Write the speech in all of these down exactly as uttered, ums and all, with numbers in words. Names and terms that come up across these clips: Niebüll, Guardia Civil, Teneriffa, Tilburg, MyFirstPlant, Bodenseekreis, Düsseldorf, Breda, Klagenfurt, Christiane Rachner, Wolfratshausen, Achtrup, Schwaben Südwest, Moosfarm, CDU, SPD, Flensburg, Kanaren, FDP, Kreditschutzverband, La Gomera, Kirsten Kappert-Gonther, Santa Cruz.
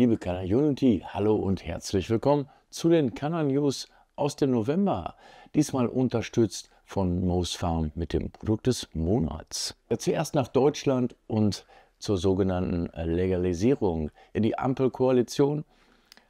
Liebe Kanal-Unity, hallo und herzlich willkommen zu den Kanal-News aus dem November. Diesmal unterstützt von Moosfarm mit dem Produkt des Monats. Zuerst nach Deutschland und zur sogenannten Legalisierung. Die Ampelkoalition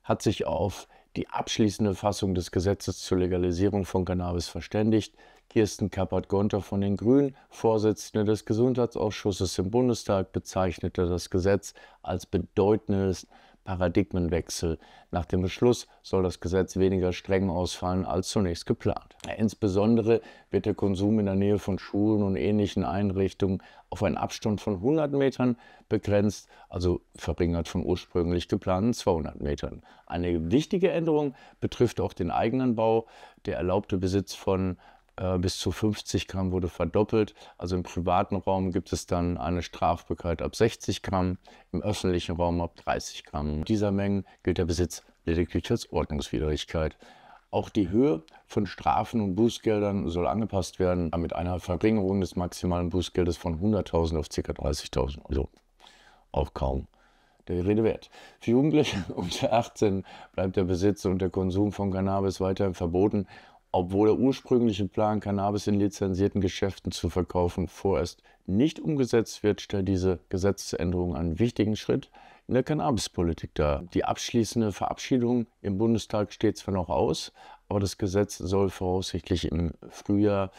hat sich auf die abschließende Fassung des Gesetzes zur Legalisierung von Cannabis verständigt. Kirsten Kappert-Gonther von den Grünen, Vorsitzende des Gesundheitsausschusses im Bundestag, bezeichnete das Gesetz als bedeutendes Paradigmenwechsel. Nach dem Beschluss soll das Gesetz weniger streng ausfallen als zunächst geplant. Insbesondere wird der Konsum in der Nähe von Schulen und ähnlichen Einrichtungen auf einen Abstand von hundert Metern begrenzt, also verringert von ursprünglich geplanten zweihundert Metern. Eine wichtige Änderung betrifft auch den eigenen Bau. Der erlaubte Besitz von bis zu fünfzig Gramm wurde verdoppelt. Also im privaten Raum gibt es dann eine Strafbarkeit ab sechzig Gramm, im öffentlichen Raum ab dreißig Gramm. In dieser Menge gilt der Besitz lediglich als Ordnungswidrigkeit. Auch die Höhe von Strafen und Bußgeldern soll angepasst werden, mit einer Verringerung des maximalen Bußgeldes von hunderttausend auf ca. dreißigtausend. Also auch kaum der Rede wert. Für Jugendliche unter achtzehn bleibt der Besitz und der Konsum von Cannabis weiterhin verboten, obwohl der ursprüngliche Plan, Cannabis in lizenzierten Geschäften zu verkaufen, vorerst nicht umgesetzt wird, stellt diese Gesetzesänderung einen wichtigen Schritt in der Cannabispolitik dar. Die abschließende Verabschiedung im Bundestag steht zwar noch aus, aber das Gesetz soll voraussichtlich im Frühjahr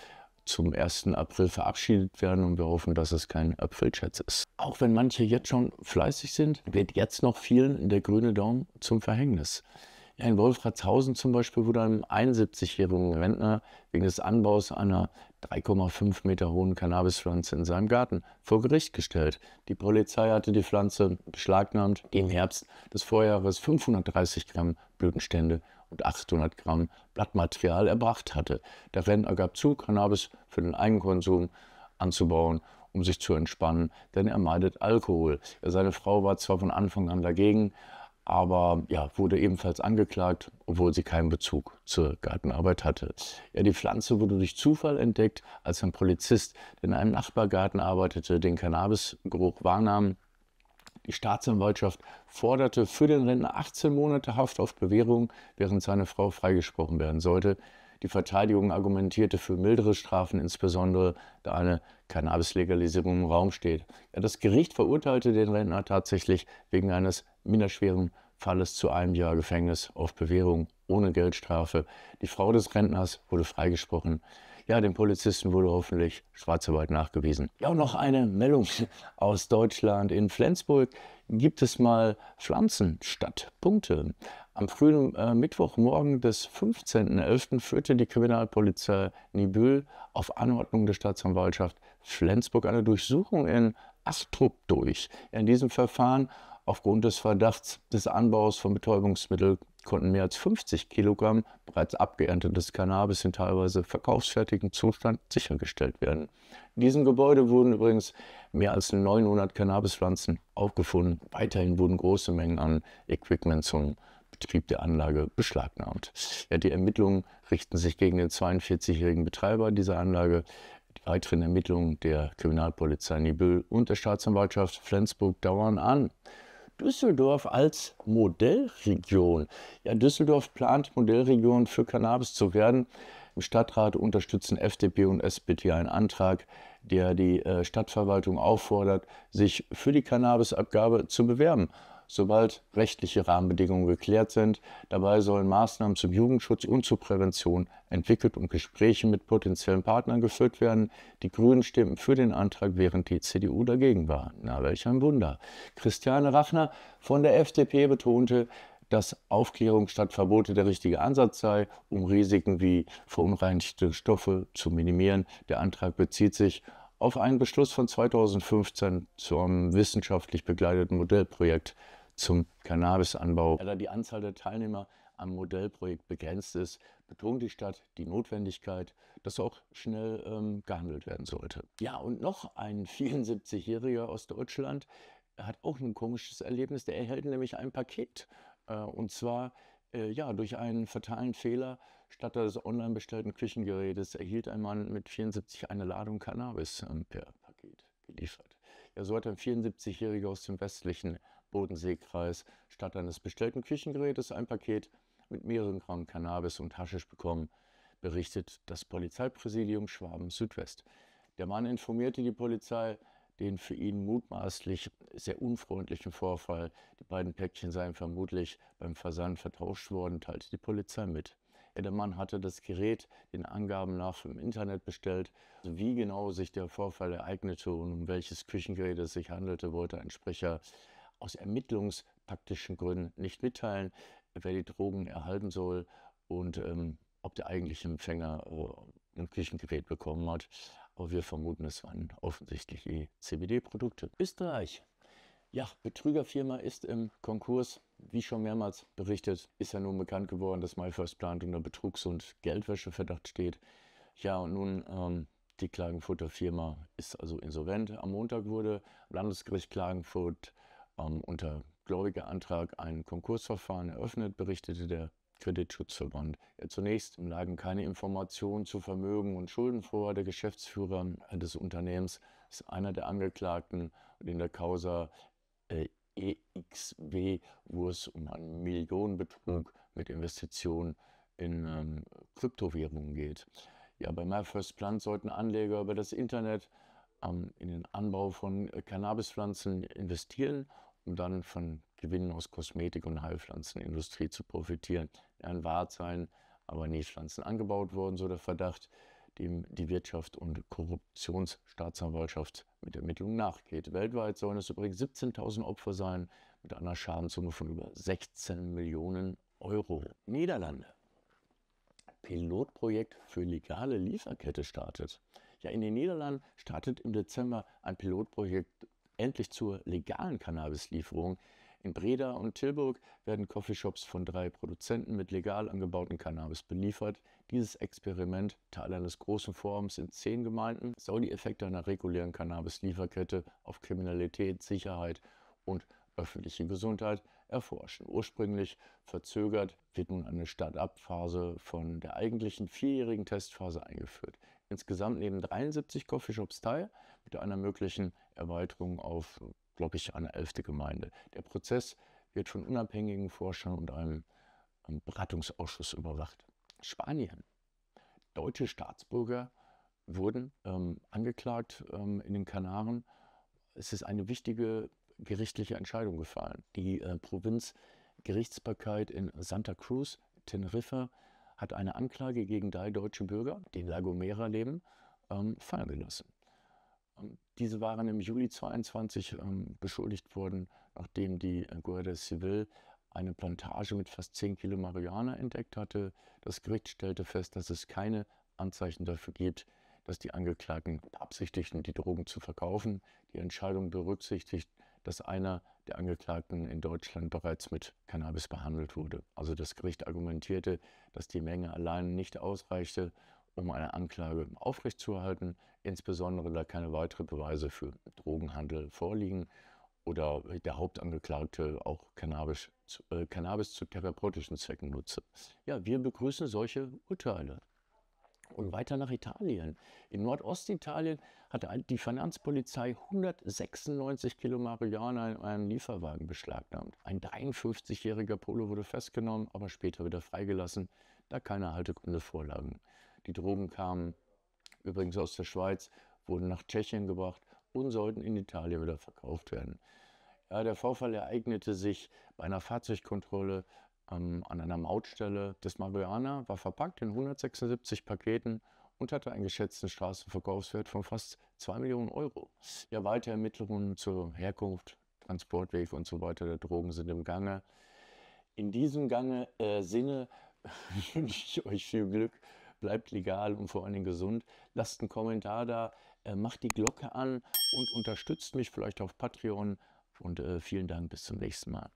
zum ersten April verabschiedet werden und wir hoffen, dass es kein Aprilscherz ist. Auch wenn manche jetzt schon fleißig sind, wird jetzt noch vielen der grüne Daumen zum Verhängnis. In Wolfratshausen zum Beispiel wurde einem einundsiebzigjährigen Rentner wegen des Anbaus einer drei Komma fünf Meter hohen Cannabispflanze in seinem Garten vor Gericht gestellt. Die Polizei hatte die Pflanze beschlagnahmt, die im Herbst des Vorjahres fünfhundertdreißig Gramm Blütenstände und achthundert Gramm Blattmaterial erbracht hatte. Der Rentner gab zu, Cannabis für den Eigenkonsum anzubauen, um sich zu entspannen, denn er meidet Alkohol. Seine Frau war zwar von Anfang an dagegen, aber ja, wurde ebenfalls angeklagt, obwohl sie keinen Bezug zur Gartenarbeit hatte. Ja, die Pflanze wurde durch Zufall entdeckt, als ein Polizist, der in einem Nachbargarten arbeitete, den Cannabisgeruch wahrnahm. Die Staatsanwaltschaft forderte für den Rentner achtzehn Monate Haft auf Bewährung, während seine Frau freigesprochen werden sollte. Die Verteidigung argumentierte für mildere Strafen, insbesondere da eine Cannabis-Legalisierung im Raum steht. Ja, das Gericht verurteilte den Rentner tatsächlich wegen eines minderschweren Falles zu einem Jahr Gefängnis auf Bewährung ohne Geldstrafe. Die Frau des Rentners wurde freigesprochen. Ja, dem Polizisten wurde hoffentlich Schwarzarbeit nachgewiesen. Ja, und noch eine Meldung aus Deutschland. In Flensburg gibt es mal Pflanzen statt Punkte. Am frühen äh, Mittwochmorgen des fünfzehnten elften führte die Kriminalpolizei Niebüll auf Anordnung der Staatsanwaltschaft Flensburg eine Durchsuchung in Achtrup durch. In diesem Verfahren aufgrund des Verdachts des Anbaus von Betäubungsmitteln konnten mehr als fünfzig Kilogramm bereits abgeerntetes Cannabis in teilweise verkaufsfertigem Zustand sichergestellt werden. In diesem Gebäude wurden übrigens mehr als neunhundert Cannabispflanzen aufgefunden. Weiterhin wurden große Mengen an Equipment zum Betrieb der Anlage beschlagnahmt. Ja, die Ermittlungen richten sich gegen den zweiundvierzigjährigen Betreiber dieser Anlage. Die weiteren Ermittlungen der Kriminalpolizei Niebüll und der Staatsanwaltschaft Flensburg dauern an. Düsseldorf als Modellregion. Ja, Düsseldorf plant, Modellregion für Cannabis zu werden. Im Stadtrat unterstützen F D P und S P D einen Antrag, der die Stadtverwaltung auffordert, sich für die Cannabisabgabe zu bewerben, sobald rechtliche Rahmenbedingungen geklärt sind. Dabei sollen Maßnahmen zum Jugendschutz und zur Prävention entwickelt und Gespräche mit potenziellen Partnern geführt werden. Die Grünen stimmen für den Antrag, während die C D U dagegen war. Na, welch ein Wunder. Christiane Rachner von der F D P betonte, dass Aufklärung statt Verbote der richtige Ansatz sei, um Risiken wie verunreinigte Stoffe zu minimieren. Der Antrag bezieht sich auf einen Beschluss von zweitausendfünfzehn zum wissenschaftlich begleiteten Modellprojekt zum Cannabisanbau. Da die Anzahl der Teilnehmer am Modellprojekt begrenzt ist, betont die Stadt die Notwendigkeit, dass auch schnell ähm, gehandelt werden sollte. Ja, und noch ein vierundsiebzigjähriger aus Deutschland hat auch ein komisches Erlebnis. Der erhält nämlich ein Paket äh, und zwar äh, ja, durch einen fatalen Fehler. Statt des online bestellten Küchengerätes erhielt ein Mann mit vierundsiebzig eine Ladung Cannabis ähm, per Paket geliefert. Ja, so hat ein vierundsiebzigjähriger aus dem westlichen Bodenseekreis statt eines bestellten Küchengerätes ein Paket mit mehreren Gramm Cannabis und Haschisch bekommen, berichtet das Polizeipräsidium Schwaben Südwest. Der Mann informierte die Polizei, den für ihn mutmaßlich sehr unfreundlichen Vorfall. Die beiden Päckchen seien vermutlich beim Versand vertauscht worden, teilte die Polizei mit. Ja, der Mann hatte das Gerät den Angaben nach im Internet bestellt. Also wie genau sich der Vorfall ereignete und um welches Küchengerät es sich handelte, wollte ein Sprecher aus ermittlungstaktischen Gründen nicht mitteilen, wer die Drogen erhalten soll und ähm, ob der eigentliche Empfänger äh, ein Küchengerät bekommen hat. Aber wir vermuten, es waren offensichtlich eh C B D-Produkte. Österreich. Ja, Betrügerfirma ist im Konkurs. Wie schon mehrmals berichtet, ist ja nun bekannt geworden, dass MyFirstPlant unter Betrugs- und Geldwäscheverdacht steht. Ja, und nun ähm, die Klagenfurter Firma ist also insolvent. Am Montag wurde am Landesgericht Klagenfurt ähm, unter Gläubigerantrag ein Konkursverfahren eröffnet, berichtete der Kreditschutzverband. Ja, zunächst lagen keine Informationen zu Vermögen und Schulden vor. Der Geschäftsführer des Unternehmens ist einer der Angeklagten und in der Causa äh, E X W, wo es um einen Millionenbetrug mit Investitionen in ähm, Kryptowährungen geht. Ja, bei MyFirstPlant sollten Anleger über das Internet ähm, in den Anbau von äh, Cannabispflanzen investieren, um dann von Gewinnen aus Kosmetik- und Heilpflanzenindustrie zu profitieren. Ein Wahrt seien aber nicht Pflanzen angebaut worden, so der Verdacht, dem die Wirtschafts- und Korruptionsstaatsanwaltschaft mit Ermittlungen nachgeht. Weltweit sollen es übrigens siebzehntausend Opfer sein, mit einer Schadenssumme von über sechzehn Millionen Euro. Niederlande. Pilotprojekt für legale Lieferkette startet. Ja, in den Niederlanden startet im Dezember ein Pilotprojekt endlich zur legalen Cannabislieferung. In Breda und Tilburg werden Coffeeshops von drei Produzenten mit legal angebautem Cannabis beliefert. Dieses Experiment, Teil eines großen Forums in zehn Gemeinden, soll die Effekte einer regulären Cannabis-Lieferkette auf Kriminalität, Sicherheit und öffentliche Gesundheit erforschen. Ursprünglich verzögert wird nun eine Start-up-Phase von der eigentlichen vierjährigen Testphase eingeführt. Insgesamt nehmen dreiundsiebzig Coffeeshops teil, mit einer möglichen Erweiterung auf glaube ich, eine elfte Gemeinde. Der Prozess wird von unabhängigen Forschern und einem, einem Beratungsausschuss überwacht. Spanien. Deutsche Staatsbürger wurden ähm, angeklagt ähm, in den Kanaren. Es ist eine wichtige gerichtliche Entscheidung gefallen. Die äh, Provinzgerichtsbarkeit in Santa Cruz, Teneriffa, hat eine Anklage gegen drei deutsche Bürger, die in La Gomera leben, ähm, fallen gelassen. Diese waren im Juli zweitausendzweiundzwanzig ähm, beschuldigt worden, nachdem die Guardia Civil eine Plantage mit fast zehn Kilo Marihuana entdeckt hatte. Das Gericht stellte fest, dass es keine Anzeichen dafür gibt, dass die Angeklagten beabsichtigten, die Drogen zu verkaufen. Die Entscheidung berücksichtigt, dass einer der Angeklagten in Deutschland bereits mit Cannabis behandelt wurde. Also das Gericht argumentierte, dass die Menge allein nicht ausreichte, um eine Anklage aufrechtzuerhalten, insbesondere da keine weiteren Beweise für Drogenhandel vorliegen oder der Hauptangeklagte auch Cannabis, äh, Cannabis zu therapeutischen Zwecken nutze. Ja, wir begrüßen solche Urteile. Und weiter nach Italien. In Nordostitalien hat die Finanzpolizei hundertsechsundneunzig Kilo Marihuana in einem Lieferwagen beschlagnahmt. Ein dreiundfünfzigjähriger Pole wurde festgenommen, aber später wieder freigelassen, da keine Haltegründe vorlagen. Die Drogen kamen übrigens aus der Schweiz, wurden nach Tschechien gebracht und sollten in Italien wieder verkauft werden. Ja, der Vorfall ereignete sich bei einer Fahrzeugkontrolle ähm, an einer Mautstelle. Das Marihuana war verpackt in hundertsechsundsiebzig Paketen und hatte einen geschätzten Straßenverkaufswert von fast zwei Millionen Euro. Ja, weitere Ermittlungen zur Herkunft, Transportweg und so weiter der Drogen sind im Gange. In diesem Gange äh, Sinne wünsche ich euch viel Glück. Bleibt legal und vor allen Dingen gesund. Lasst einen Kommentar da, äh, macht die Glocke an und unterstützt mich vielleicht auf Patreon. Und äh, vielen Dank, bis zum nächsten Mal.